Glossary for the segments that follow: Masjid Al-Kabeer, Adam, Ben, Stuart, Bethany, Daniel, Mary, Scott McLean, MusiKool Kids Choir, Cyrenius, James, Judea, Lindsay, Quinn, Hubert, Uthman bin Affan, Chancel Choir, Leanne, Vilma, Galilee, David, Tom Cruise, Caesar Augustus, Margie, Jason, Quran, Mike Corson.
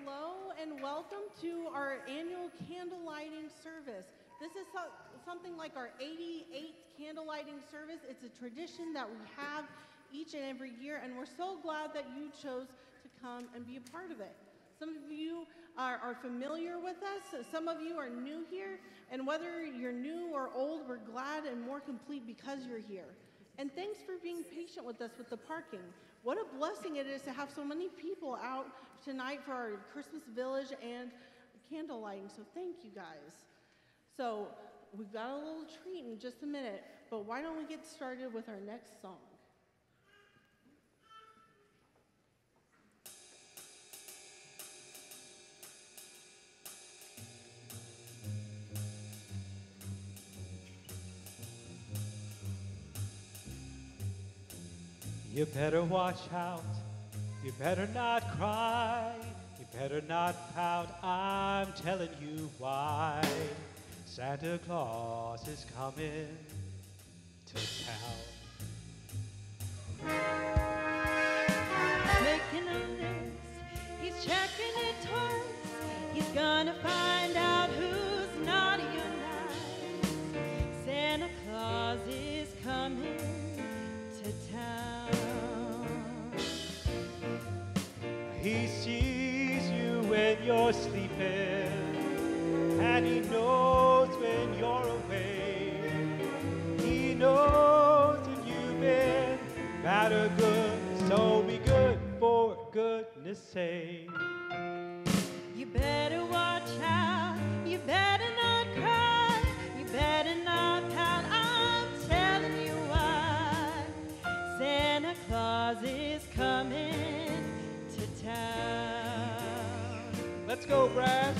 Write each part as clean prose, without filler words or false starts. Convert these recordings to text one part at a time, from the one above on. hello and welcome to our annual candle lighting service. This is something like our 88th candle lighting service. It's a tradition that we have each and every year, and we're so glad that you chose to come and be a part of it. Some of you are familiar with us, some of you are new here, and whether you're new or old, we're glad and more complete because you're here. And thanks for being patient with us with the parking. What a blessing it is to have so many people out tonight for our Christmas village and candle lighting, so thank you guys. So we've got a little treat in just a minute, but why don't we get started with our next song? You better watch out, you better not cry, you better not pout, I'm telling you why. Santa Claus is coming to town. He's making a list, he's checking it twice, he's gonna find out who's naughty or nice. Santa Claus is coming to town. He sees you when you're sleeping, and he knows when you're awake. He knows when you've been bad or good, so be good for goodness sake. You better watch out, you better not cry, you better not pout, I'm telling you why. Santa Claus is coming. Let's go, brass.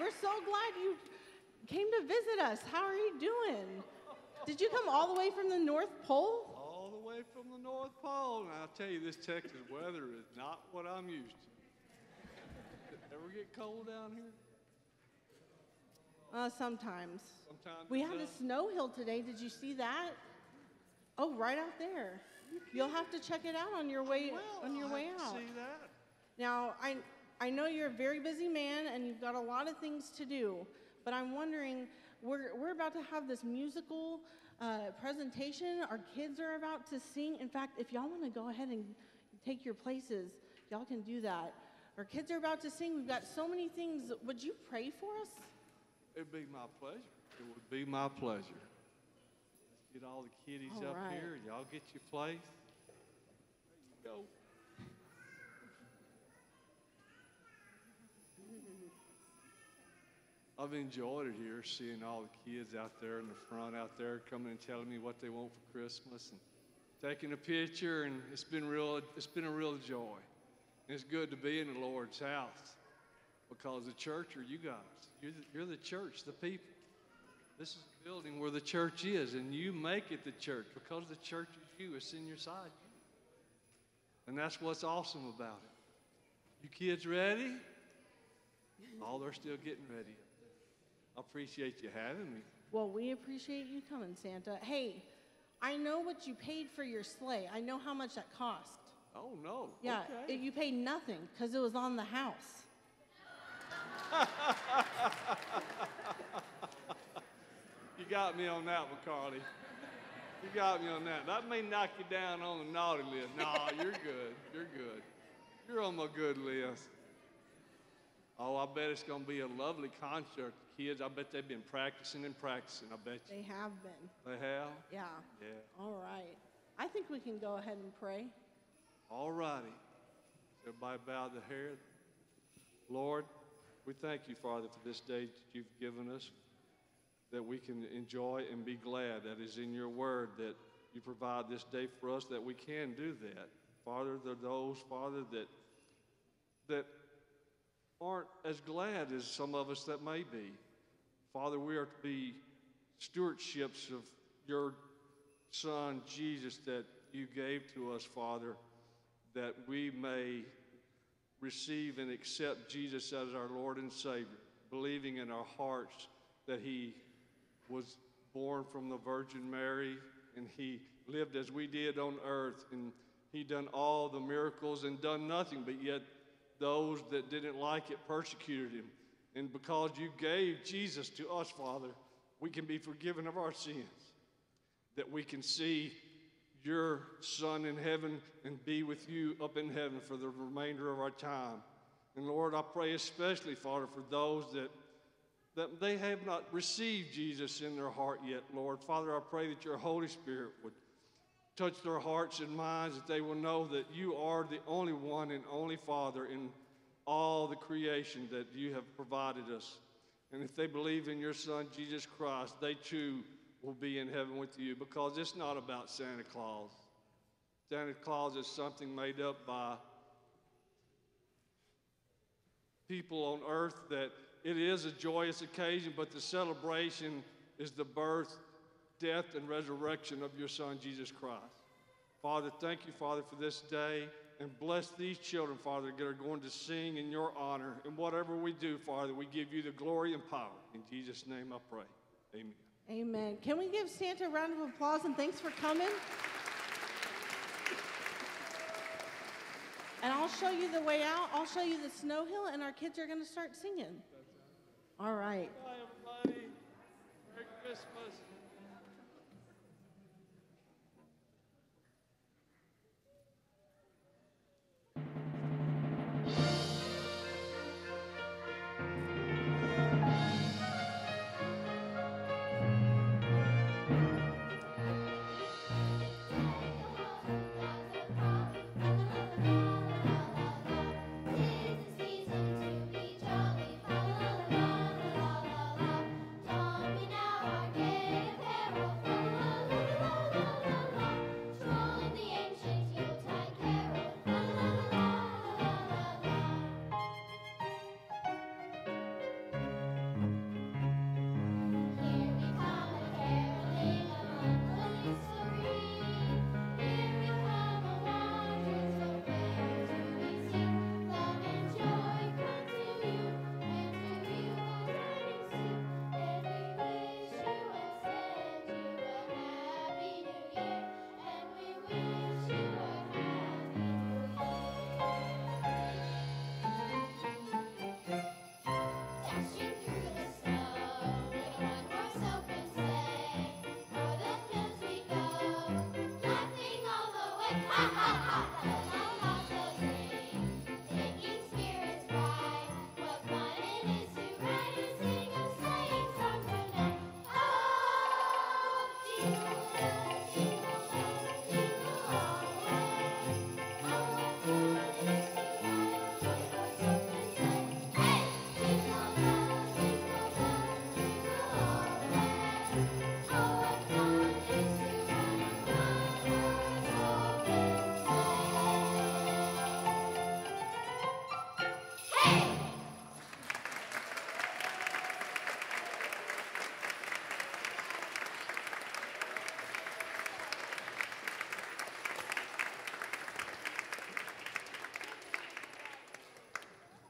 We're so glad you came to visit us. How are you doing? Did you come all the way from the North Pole? All the way from the North Pole. And I'll tell you, this Texas weather is not what I'm used to. Ever get cold down here? Sometimes. Sometimes. We had a snow hill today. Did you see that? Oh, right out there. You'll have to check it out on your way out. See that. Now I know you're a very busy man and you've got a lot of things to do, but I'm wondering, we're about to have this musical presentation. Our kids are about to sing. In fact, if y'all want to go ahead and take your places, y'all can do that. Our kids are about to sing. We've got so many things. Would you pray for us? It'd be my pleasure. It would be my pleasure. Let's get all the kiddies up here. Y'all get your place. There you go. I've enjoyed it here, seeing all the kids out there in the front out there coming and telling me what they want for Christmas and taking a picture, and it's been a real joy. And it's good to be in the Lord's house because the church are you guys. You're the church, the people. This is the building where the church is, and you make it the church because the church is you. It's in your side. And that's what's awesome about it. You kids ready? Oh, they're still getting ready. I appreciate you having me. Well, we appreciate you coming, Santa. Hey, I know what you paid for your sleigh. I know how much that cost. Oh, no. Yeah, okay. You paid nothing because it was on the house. You got me on that one, Carly. You got me on that. That may knock you down on the naughty list. No, you're good. You're good. You're on my good list. Oh, I bet it's going to be a lovely concert. Kids, I bet they've been practicing. I bet you. They have been. They have? Yeah. Yeah. All right. I think we can go ahead and pray. All righty. Everybody bow their head. Lord, we thank you, Father, for this day that you've given us, that we can enjoy and be glad that is in your word, that you provide this day for us, that we can do that. Father, there are those, Father, that aren't as glad as some of us that may be. Father, we are to be stewardships of your Son, Jesus, that you gave to us, Father, that we may receive and accept Jesus as our Lord and Savior, believing in our hearts that he was born from the Virgin Mary, and he lived as we did on earth, and he done all the miracles and done nothing, but yet those that didn't like it persecuted him. And because you gave Jesus to us, Father, we can be forgiven of our sins, that we can see your Son in heaven and be with you up in heaven for the remainder of our time. And Lord, I pray especially, Father, for those that they have not received Jesus in their heart yet, Lord. Father, I pray that your Holy Spirit would touch their hearts and minds, that they will know that you are the only one and only Father in all the creation that you have provided us. And if they believe in your Son, Jesus Christ, they too will be in heaven with you, because it's not about Santa Claus. Santa Claus is something made up by people on earth that it is a joyous occasion, but the celebration is the birth, death, and resurrection of your Son, Jesus Christ. Father, thank you, Father, for this day, and bless these children, Father, that are going to sing in your honor. And whatever we do, Father, we give you the glory and power. In Jesus' name I pray. Amen. Amen. Can we give Santa a round of applause and thanks for coming? And I'll show you the way out. I'll show you the snow hill, and our kids are going to start singing. All right. Bye, everybody. Merry Christmas.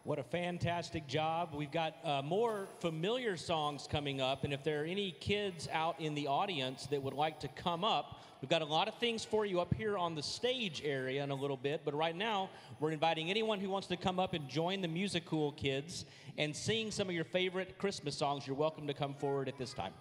What a fantastic job. We've got more familiar songs coming up, and if there are any kids out in the audience that would like to come up, we've got a lot of things for you up here on the stage area in a little bit, but right now we're inviting anyone who wants to come up and join the MusiKool Kids and sing some of your favorite Christmas songs. You're welcome to come forward at this time.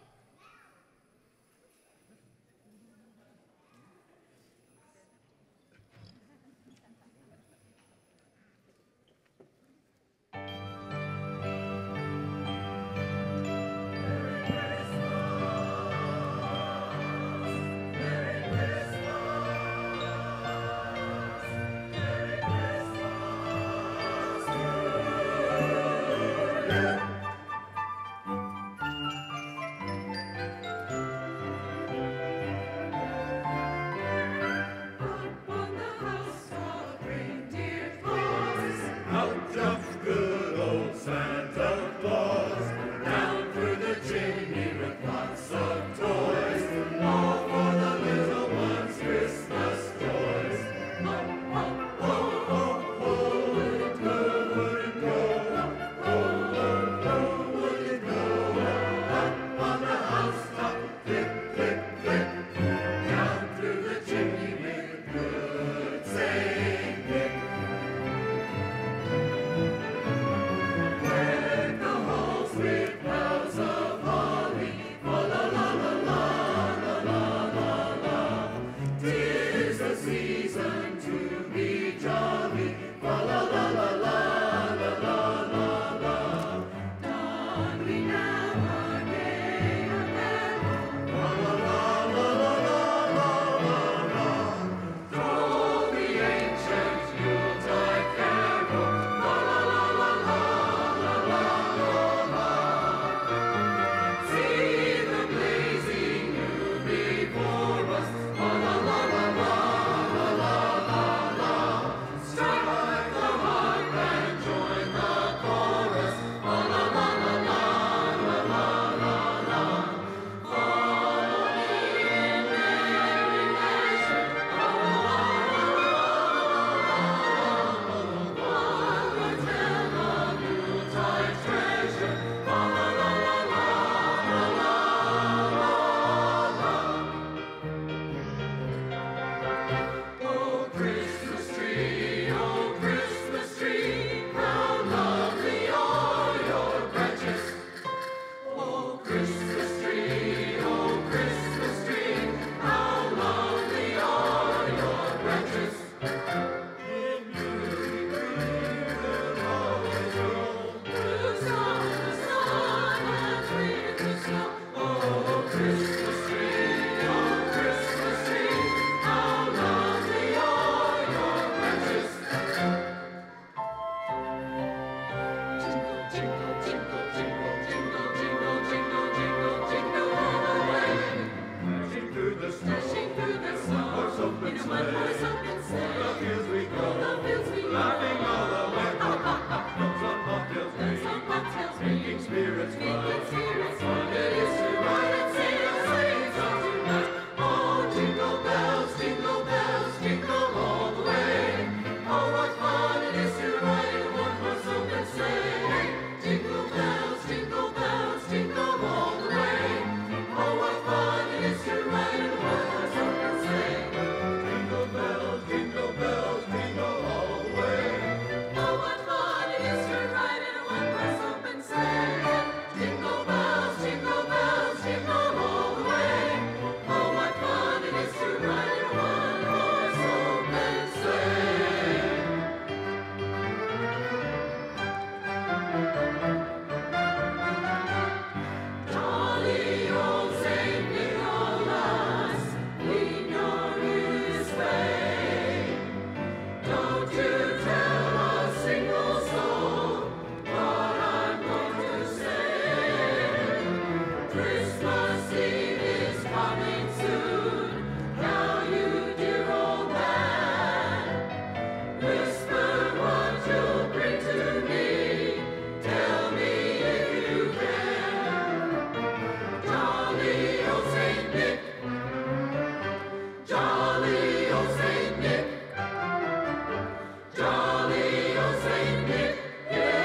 Jolly old Saint Nick, yeah.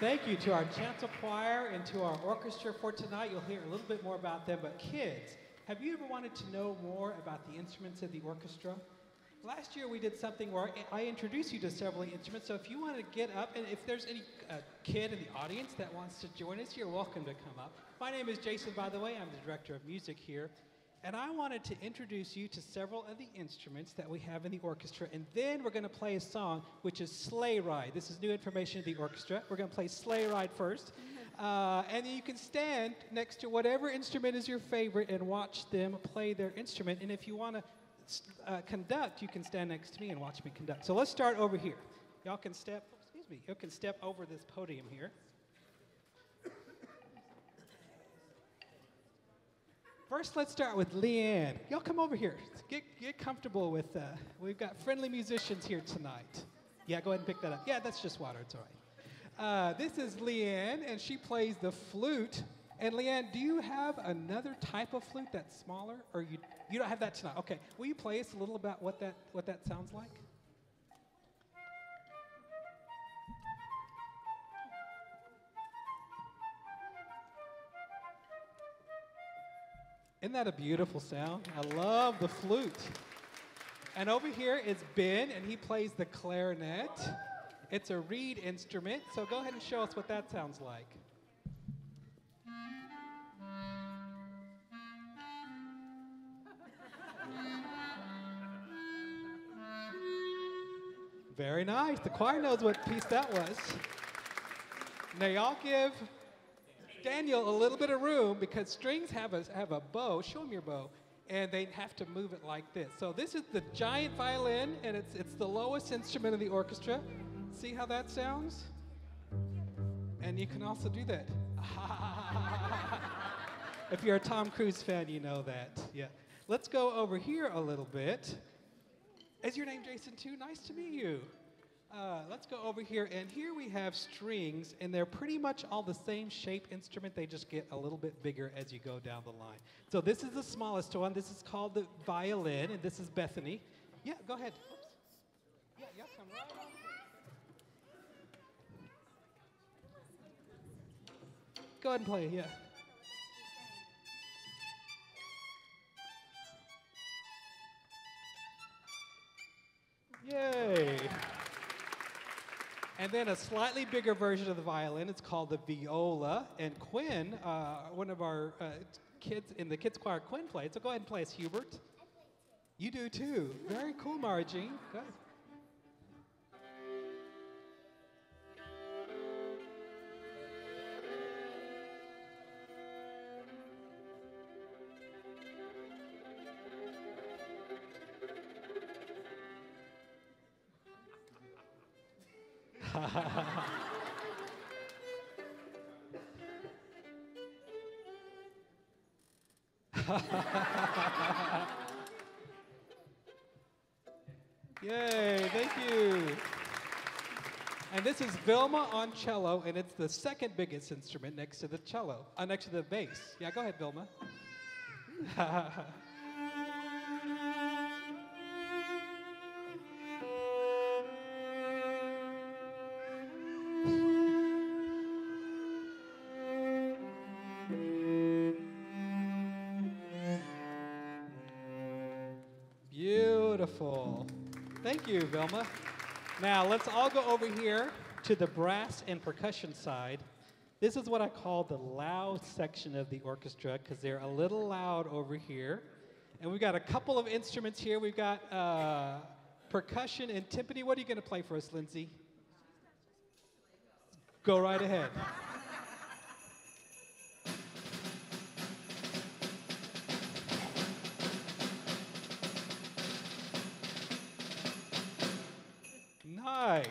Thank you to our Chancel Choir and to our orchestra for tonight. You'll hear a little bit more about them, but kids, have you ever wanted to know more about the instruments of the orchestra? Last year we did something where I introduced you to several instruments, so if you want to get up, and if there's any kid in the audience that wants to join us, you're welcome to come up. My name is Jason, by the way. I'm the director of music here, and I wanted to introduce you to several of the instruments that we have in the orchestra, and then we're going to play a song, which is Sleigh Ride. This is new information to the orchestra. We're going to play Sleigh Ride first, and then you can stand next to whatever instrument is your favorite and watch them play their instrument, and if you want to conduct, you can stand next to me and watch me conduct. So let's start over here. Y'all can step, you can step over this podium here. First, let's start with Leanne. Y'all come over here. Get comfortable with, we've got friendly musicians here tonight. Yeah, go ahead and pick that up. Yeah, that's just water. It's all right. This is Leanne, and she plays the flute. And Leanne, do you have another type of flute that's smaller? Or you don't have that tonight? Okay. Will you play us a little about what that sounds like? Isn't that a beautiful sound? I love the flute. And over here is Ben, and he plays the clarinet. It's a reed instrument, so go ahead and show us what that sounds like. Very nice. The choir knows what piece that was. Now y'all give Daniel a little bit of room, because strings have a bow. Show him your bow, and they have to move it like this. So this is the giant violin, and it's the lowest instrument in the orchestra. See how that sounds? And you can also do that. If you're a Tom Cruise fan, you know that. Yeah. Let's go over here a little bit. Is your name Jason too? Nice to meet you. Let's go over here, and here we have strings, and they're pretty much all the same shape instrument. They just get a little bit bigger as you go down the line. So this is the smallest one. This is called the violin, and this is Bethany. Yeah, go ahead. Oops. Yeah, y'all come right on. Go ahead and play, yeah. Yay. And then a slightly bigger version of the violin. It's called the viola. And Quinn, one of our kids in the kids choir, Quinn played. So go ahead and play us, Hubert. I play too. You do too. Very cool, Margie. Go ahead. Yay, thank you. And this is Vilma on cello, and it's the second biggest instrument next to the cello, next to the bass. Yeah, go ahead, Vilma. Thank you, Vilma. Now, let's all go over here to the brass and percussion side. This is what I call the loud section of the orchestra, because they're a little loud over here. And we've got a couple of instruments here. We've got percussion and timpani. What are you going to play for us, Lindsay? Go right ahead. Nice.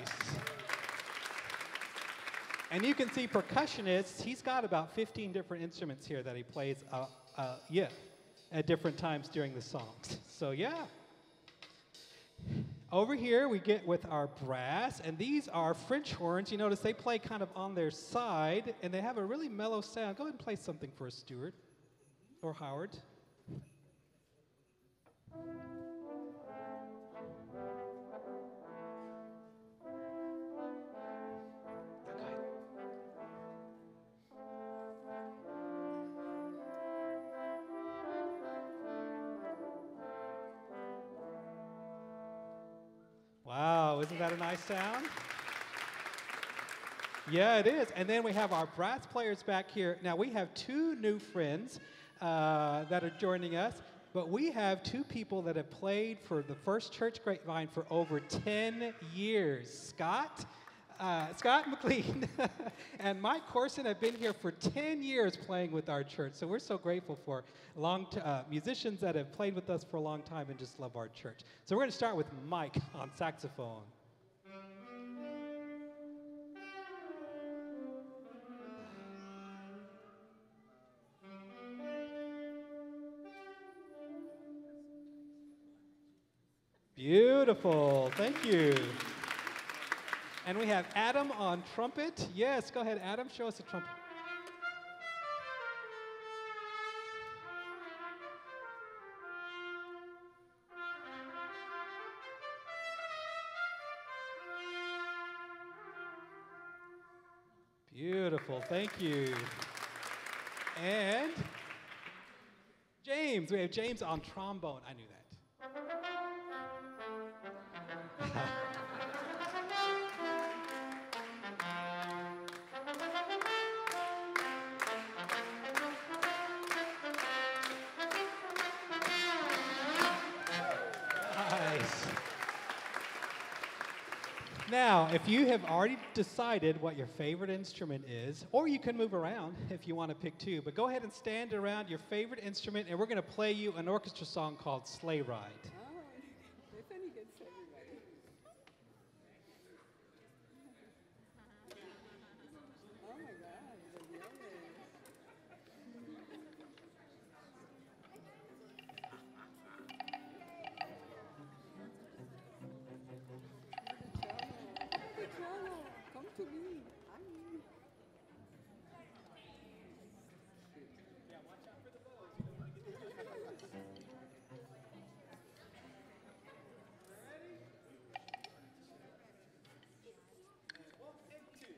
And you can see percussionists, he's got about 15 different instruments here that he plays at different times during the songs. So yeah. Over here we get with our brass, and these are French horns. You notice they play kind of on their side, and they have a really mellow sound. Go ahead and play something for us, Stuart or Howard. nice sound. Yeah, it is. And then we have our brass players back here. Now, we have two new friends that are joining us, but we have two people that have played for the First Church Grapevine for over 10 years. Scott McLean and Mike Corson have been here for 10 years playing with our church. So we're so grateful for musicians that have played with us for a long time and just love our church. So we're going to start with Mike on saxophone. Beautiful. Thank you. And we have Adam on trumpet. Yes, go ahead, Adam, show us the trumpet. Beautiful, thank you. And James, we have James on trombone. I knew that. Now, if you have already decided what your favorite instrument is, or you can move around if you want to pick two, but go ahead and stand around your favorite instrument, and we're going to play you an orchestra song called Sleigh Ride. All right. That's any good to everybody. Oh, my God. Come to me. I mean. Yeah, watch out for the bows. Ready? One, take two.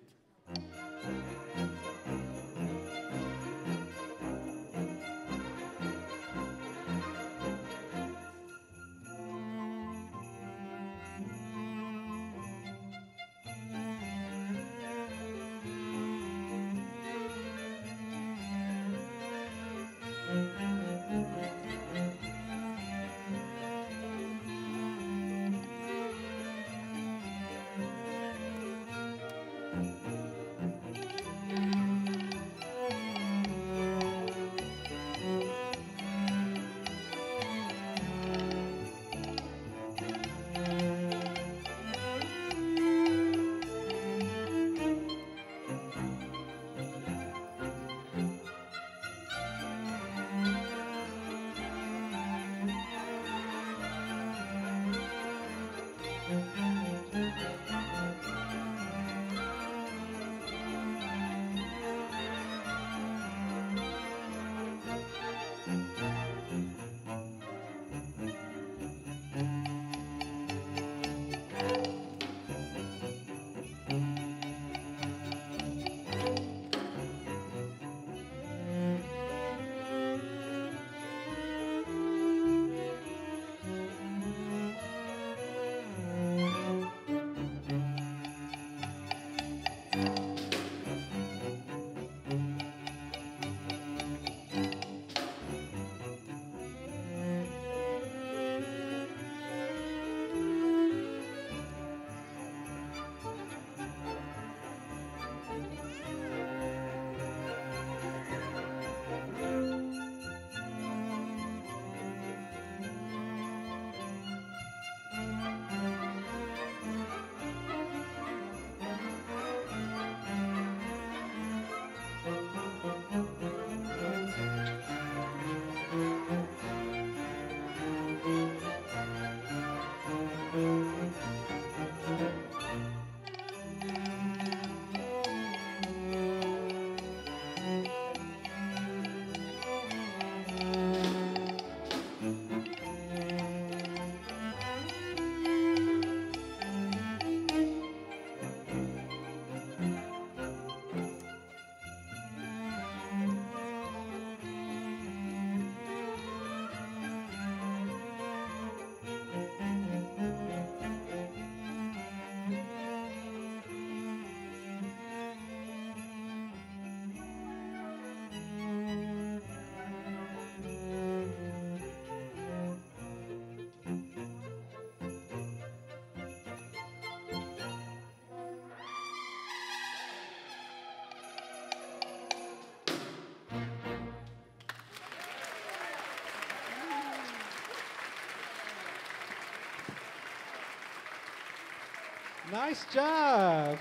Nice job.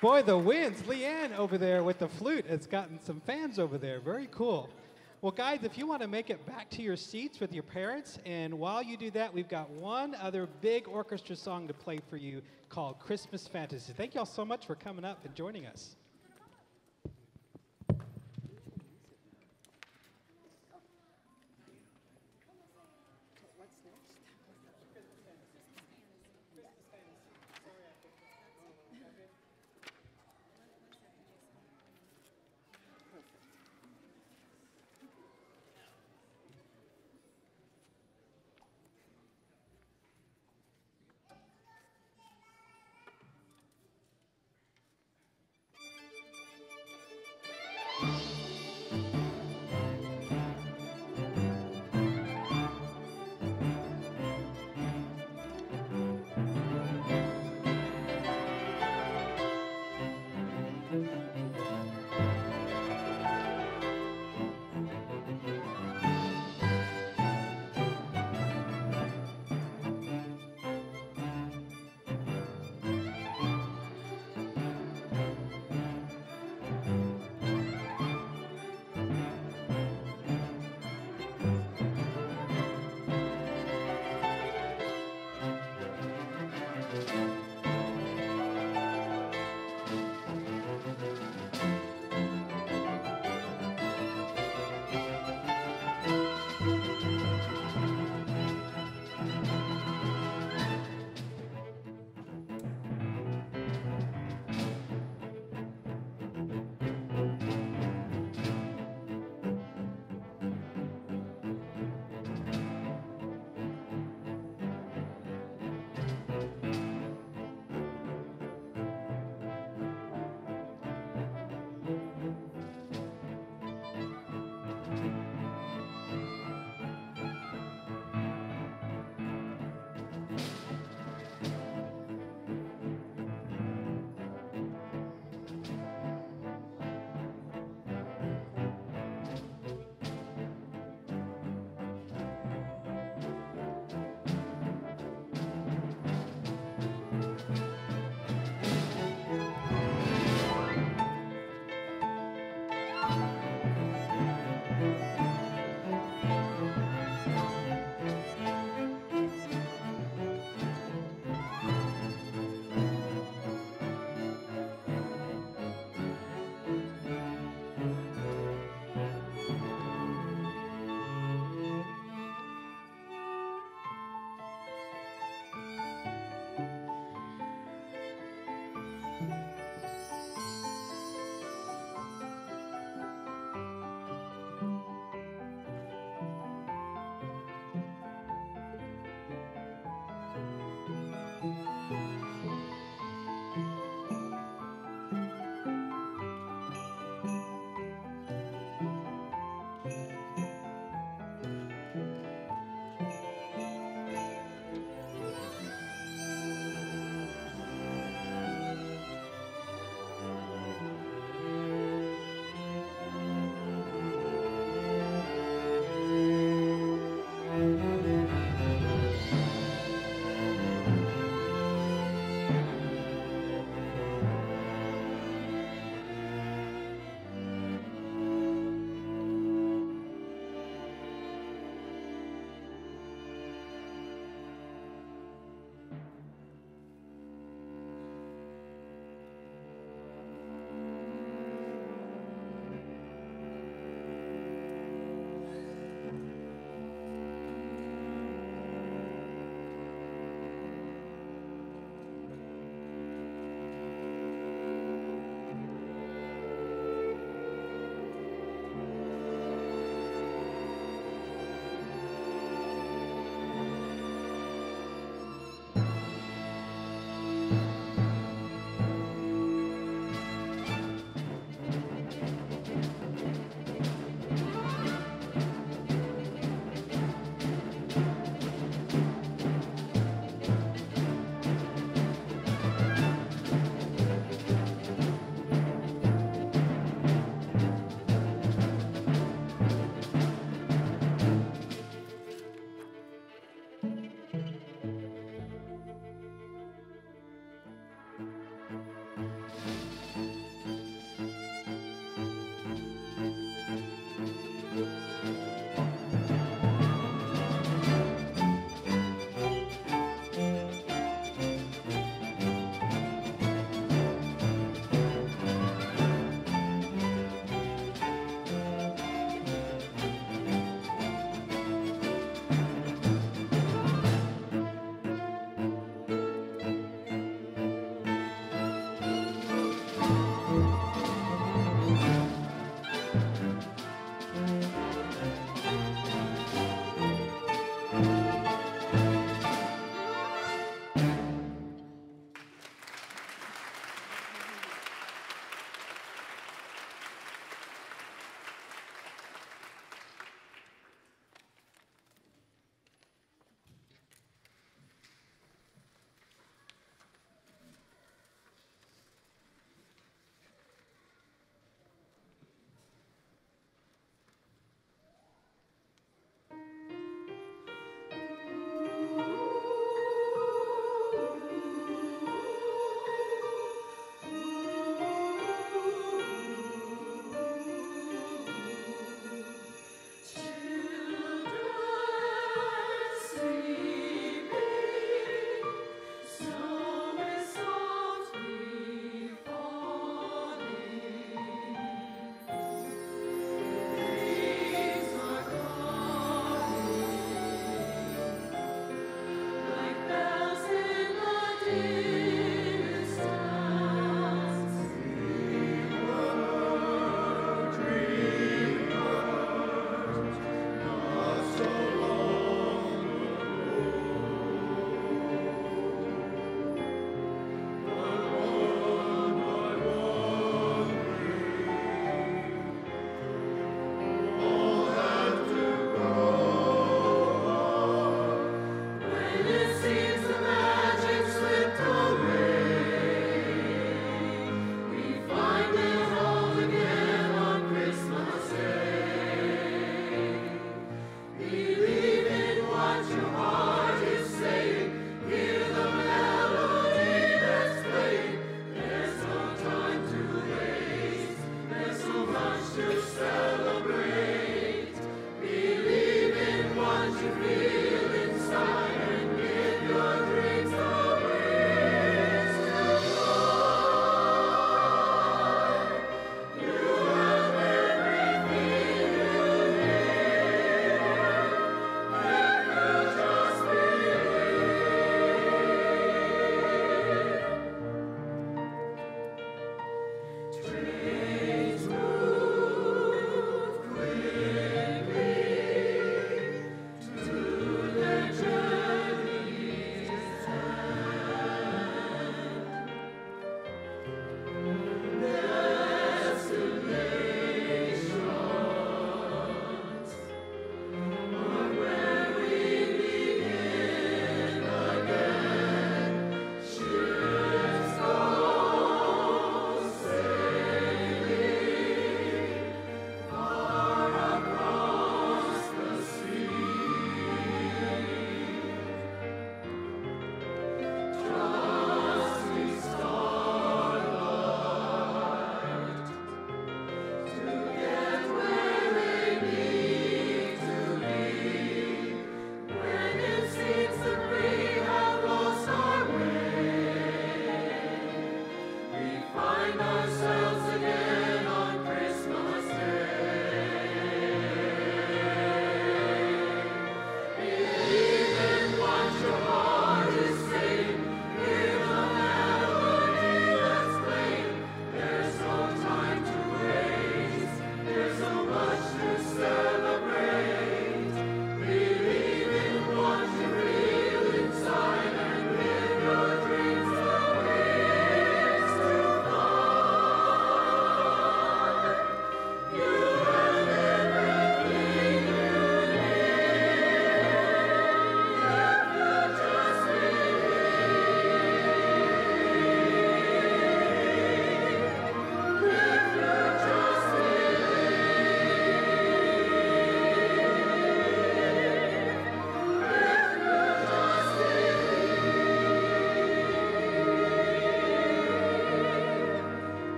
Boy, the winds. Leanne over there with the flute has gotten some fans over there. Very cool. Well, guys, if you want to make it back to your seats with your parents, and while you do that, we've got one other big orchestra song to play for you called Christmas Fantasy. Thank you all so much for coming up and joining us.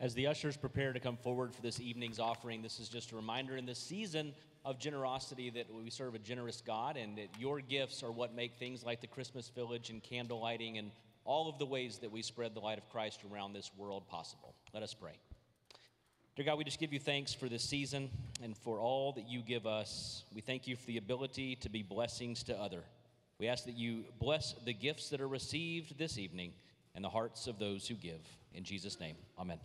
As the ushers prepare to come forward for this evening's offering, this is just a reminder in this season of generosity that we serve a generous God and that your gifts are what make things like the Christmas Village and candle lighting and all of the ways that we spread the light of Christ around this world possible. Let us pray. Dear God, we just give you thanks for this season and for all that you give us. We thank you for the ability to be blessings to others. We ask that you bless the gifts that are received this evening and the hearts of those who give. In Jesus' name, amen.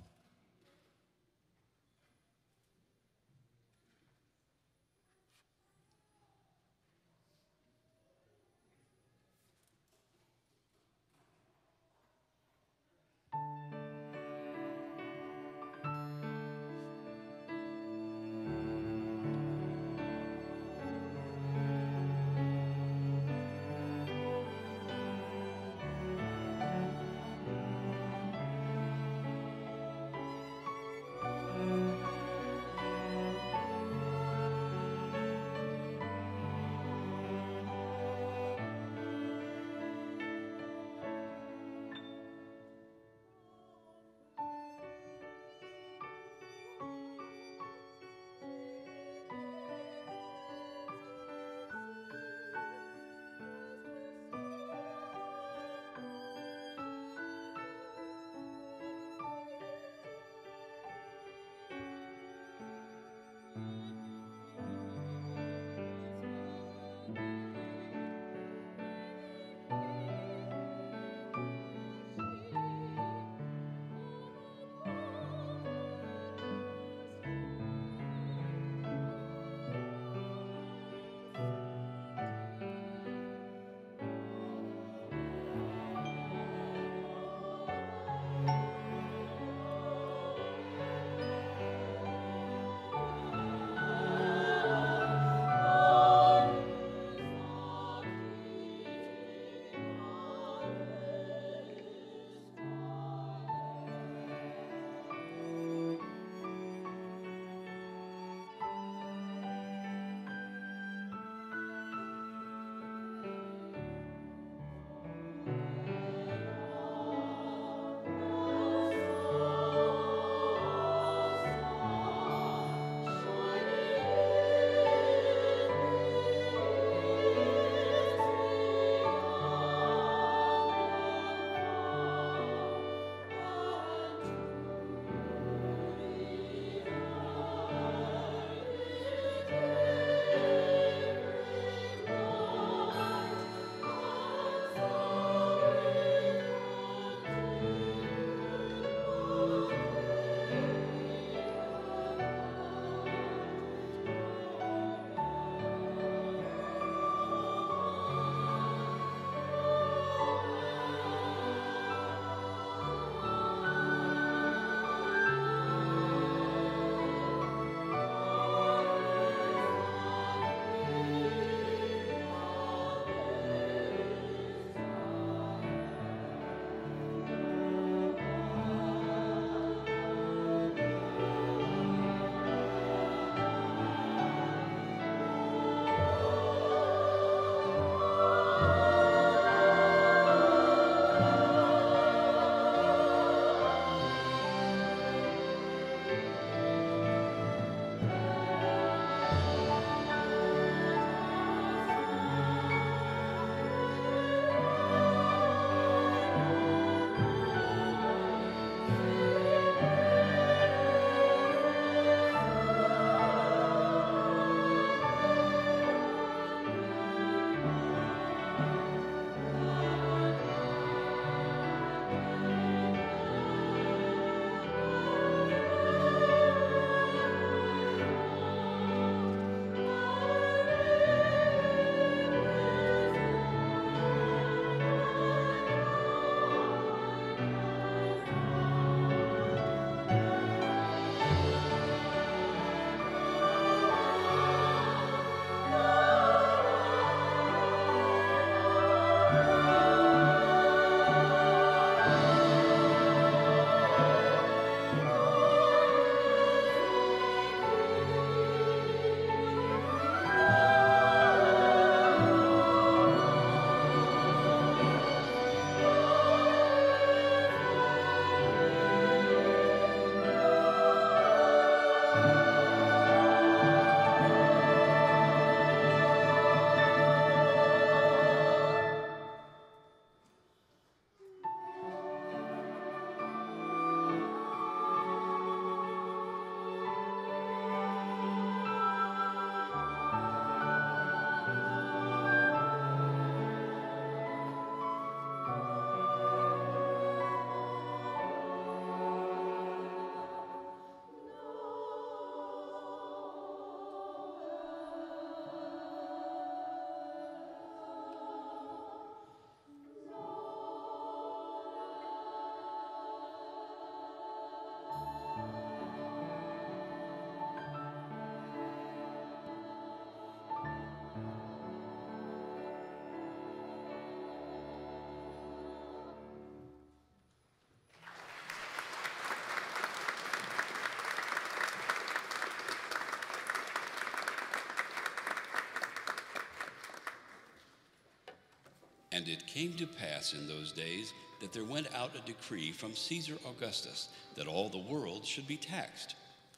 And it came to pass in those days that there went out a decree from Caesar Augustus that all the world should be taxed.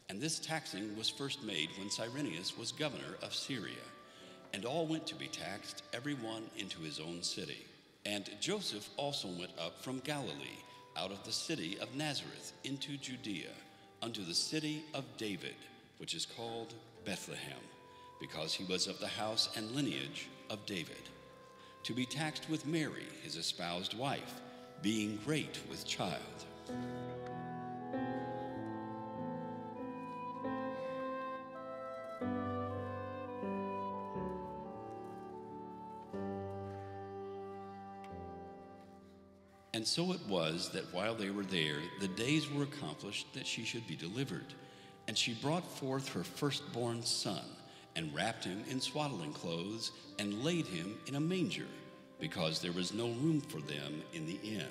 And this taxing was first made when Cyrenius was governor of Syria. And all went to be taxed, every one into his own city. And Joseph also went up from Galilee, out of the city of Nazareth, into Judea, unto the city of David, which is called Bethlehem, because he was of the house and lineage of David, to be taxed with Mary, his espoused wife, being great with child. And so it was that while they were there, the days were accomplished that she should be delivered. And she brought forth her firstborn son, and wrapped him in swaddling clothes, and laid him in a manger, because there was no room for them in the inn.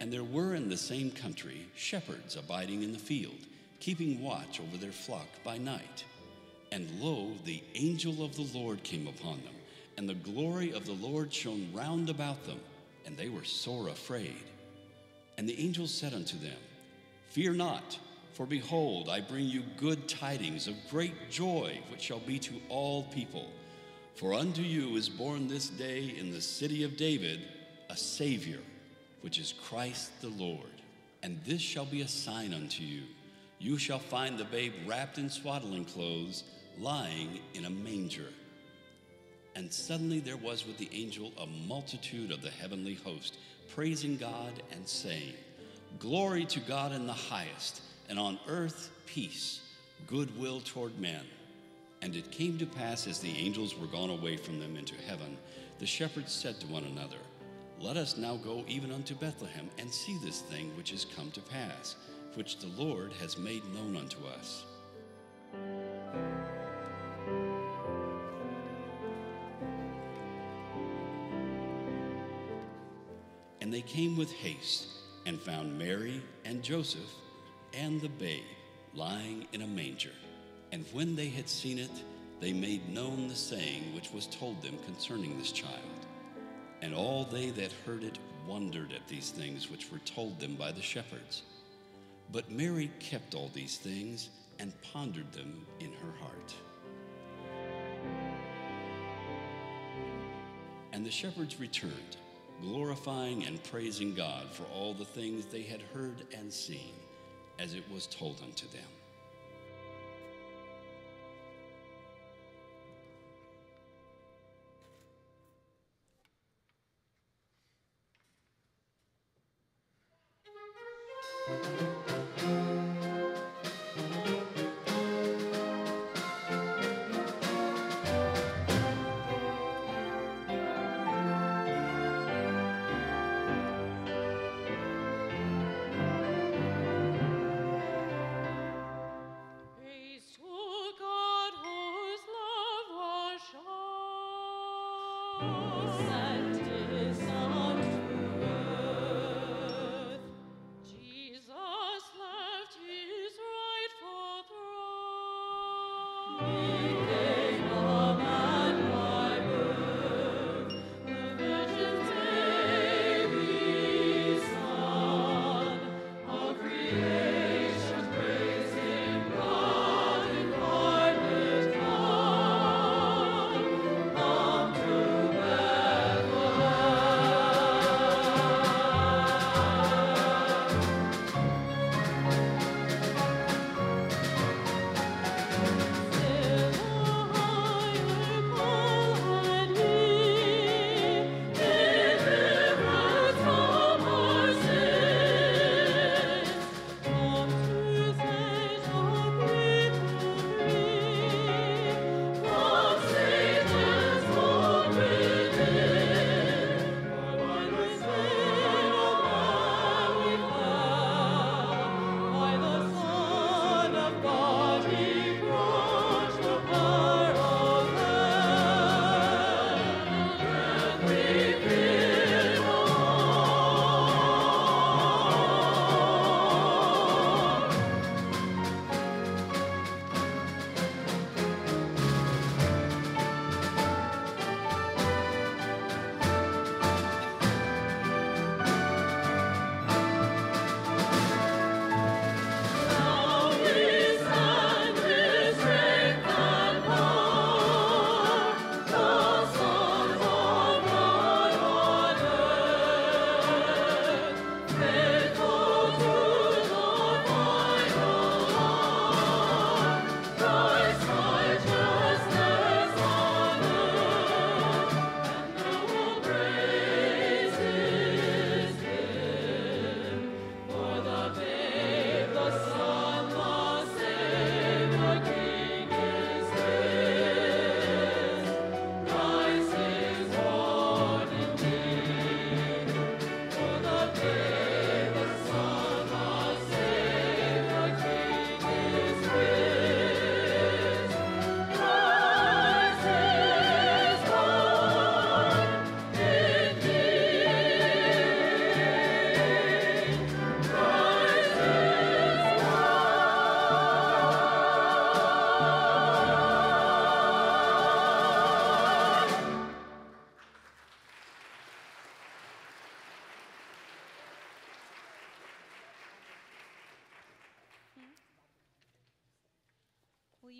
And there were in the same country shepherds abiding in the field, keeping watch over their flock by night. And lo, the angel of the Lord came upon them, and the glory of the Lord shone round about them, and they were sore afraid. And the angel said unto them, Fear not, for behold, I bring you good tidings of great joy, which shall be to all people. For unto you is born this day in the city of David a Savior, which is Christ the Lord. And this shall be a sign unto you. You shall find the babe wrapped in swaddling clothes, lying in a manger. And suddenly there was with the angel a multitude of the heavenly host, praising God and saying, Glory to God in the highest, and on earth peace, goodwill toward men. And it came to pass, as the angels were gone away from them into heaven, the shepherds said to one another, Let us now go even unto Bethlehem, and see this thing which is come to pass, which the Lord has made known unto us. And they came with haste, and found Mary and Joseph and the babe lying in a manger. And when they had seen it, they made known the saying which was told them concerning this child. And all they that heard it wondered at these things which were told them by the shepherds. But Mary kept all these things and pondered them in her heart. And the shepherds returned, glorifying and praising God for all the things they had heard and seen, as it was told unto them.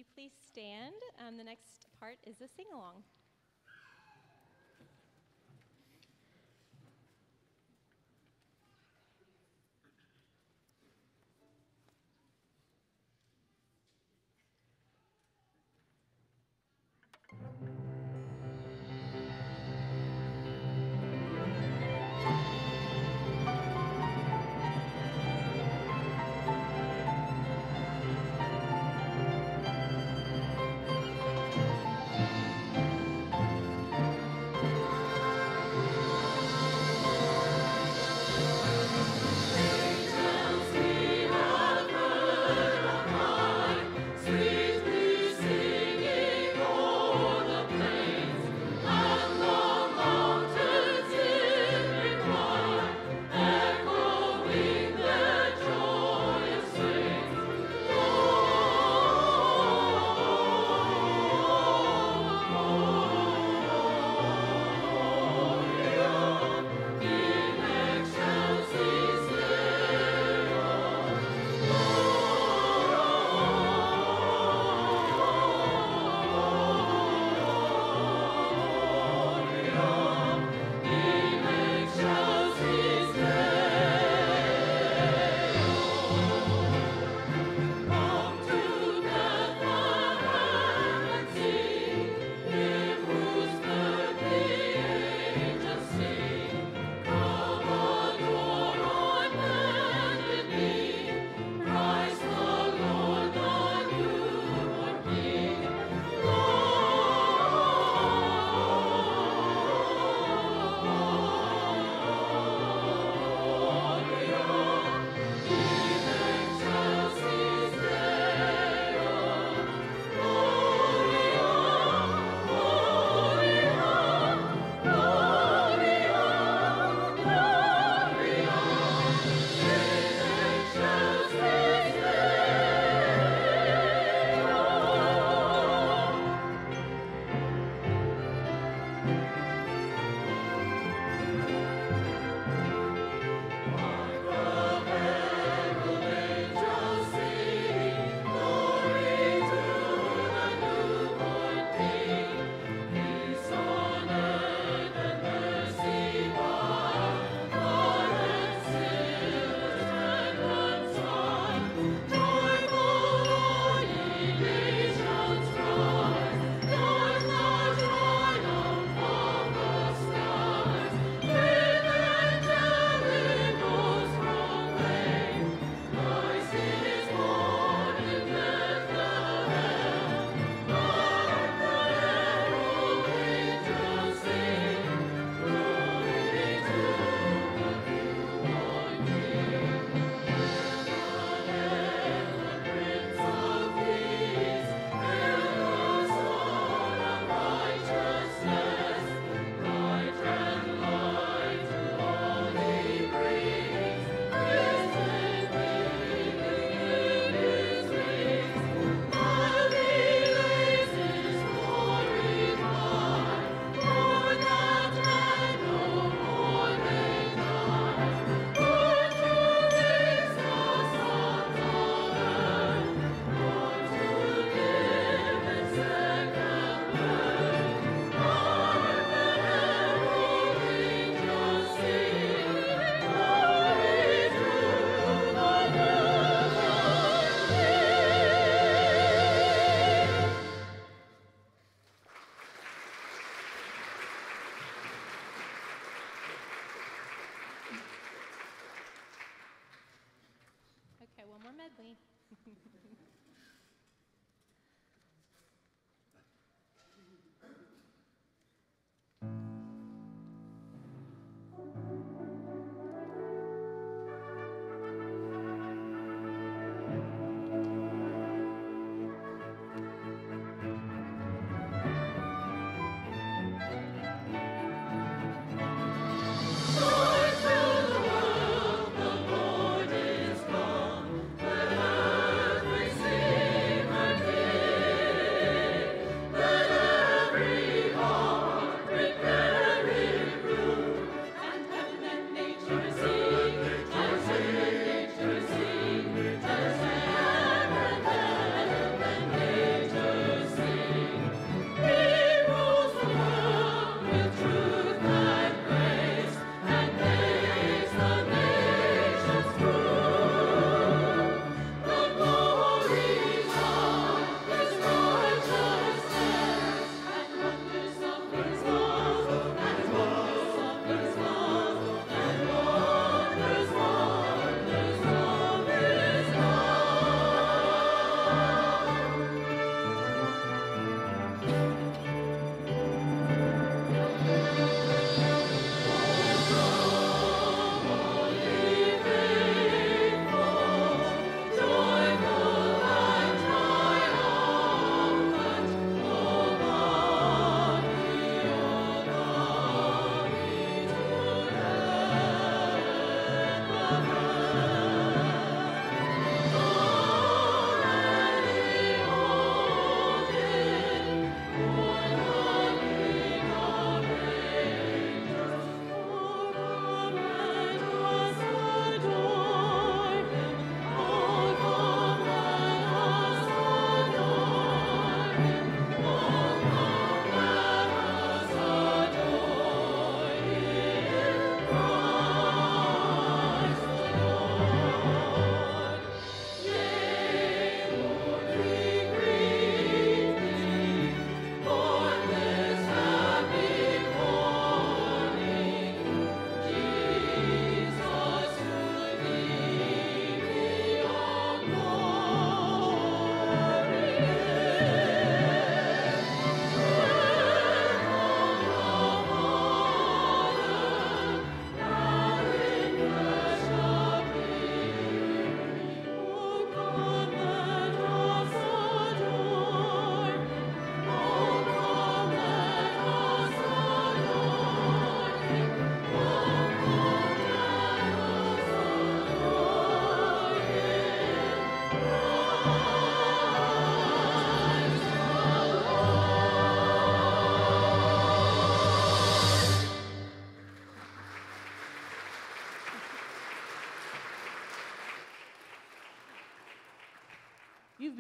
you please stand? The next part is a sing-along.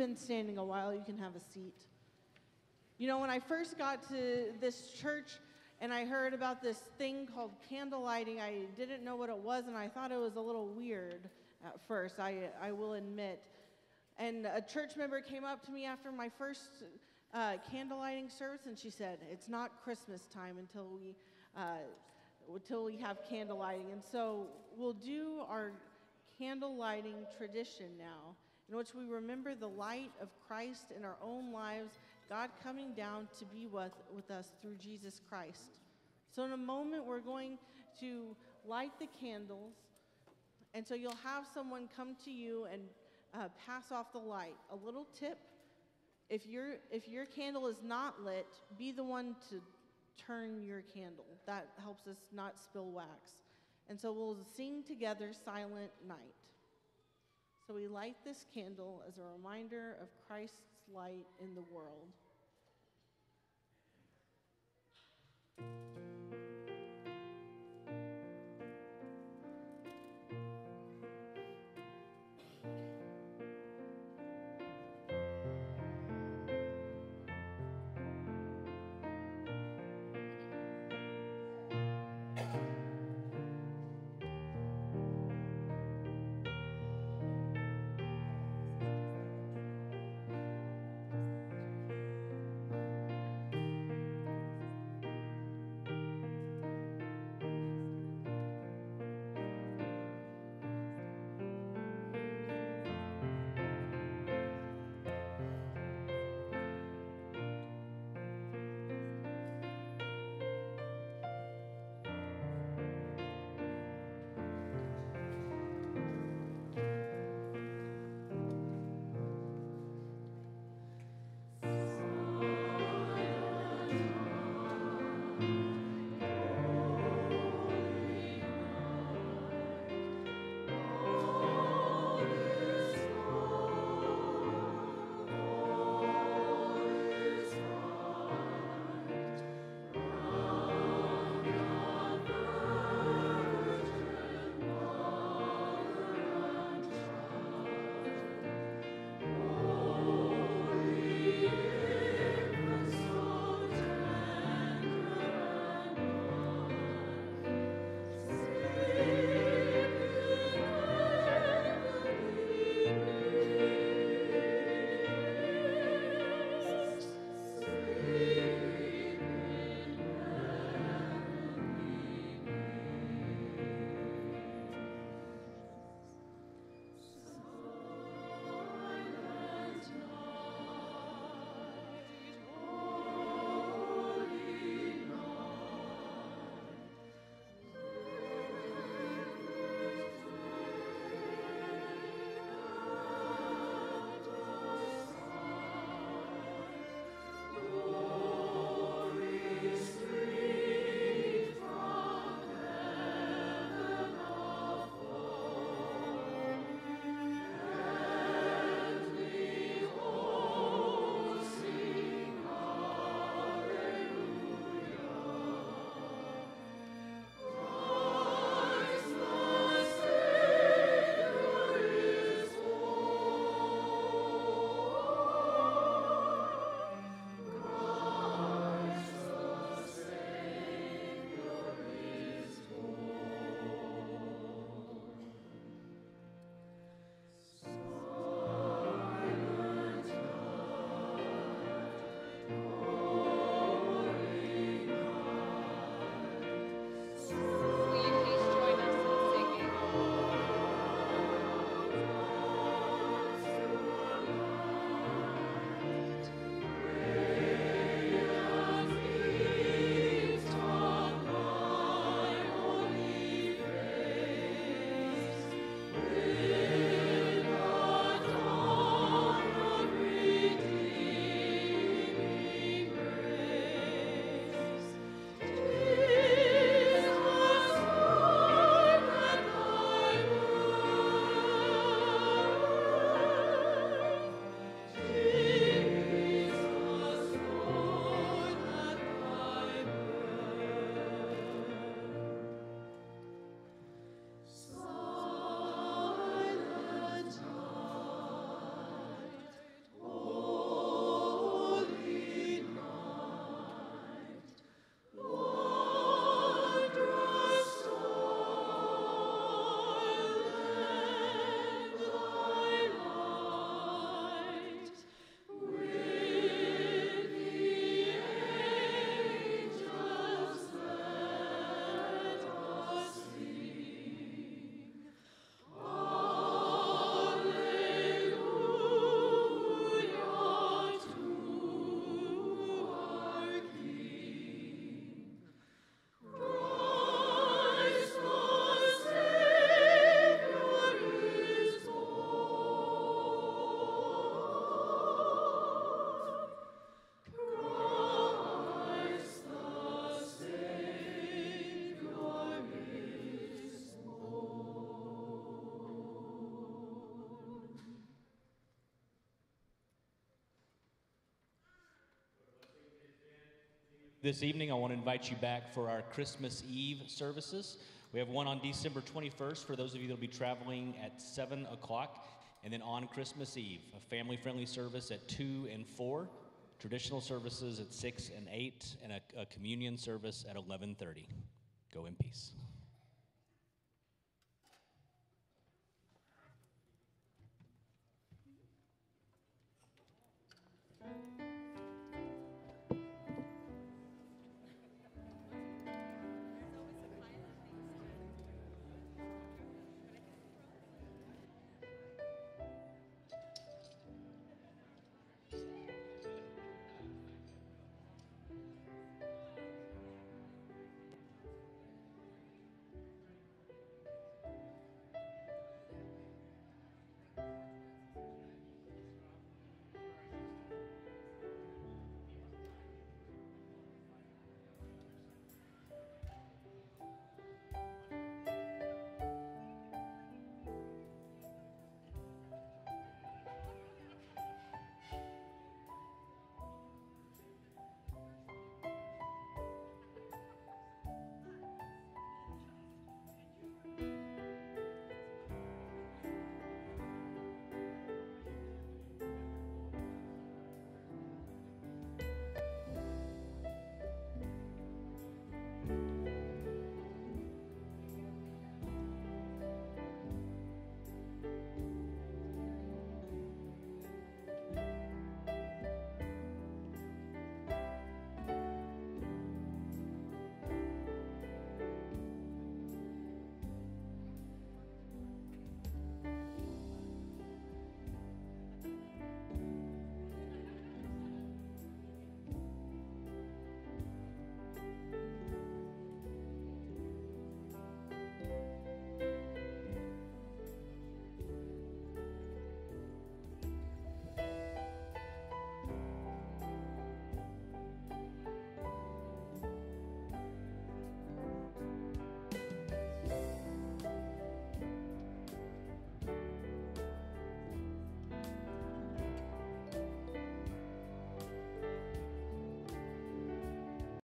been standing a while, you can have a seat. You know, when I first got to this church and I heard about this thing called candle lighting, I didn't know what it was, and I thought it was a little weird at first, I will admit. And a church member came up to me after my first candle lighting service, and she said, "It's not Christmas time until we have candle lighting." And so we'll do our candle lighting tradition now, in which we remember the light of Christ in our own lives, God coming down to be with us through Jesus Christ. So in a moment, we're going to light the candles, and so you'll have someone come to you and pass off the light. A little tip, if your candle is not lit, be the one to turn your candle. That helps us not spill wax. And so we'll sing together Silent Night. So we light this candle as a reminder of Christ's light in the world. this evening, I want to invite you back for our Christmas Eve services. We have one on December 21st for those of you that will be traveling at 7 o'clock, and then on Christmas Eve, a family-friendly service at 2 and 4, traditional services at 6 and 8, and a communion service at 11:30. Go in peace.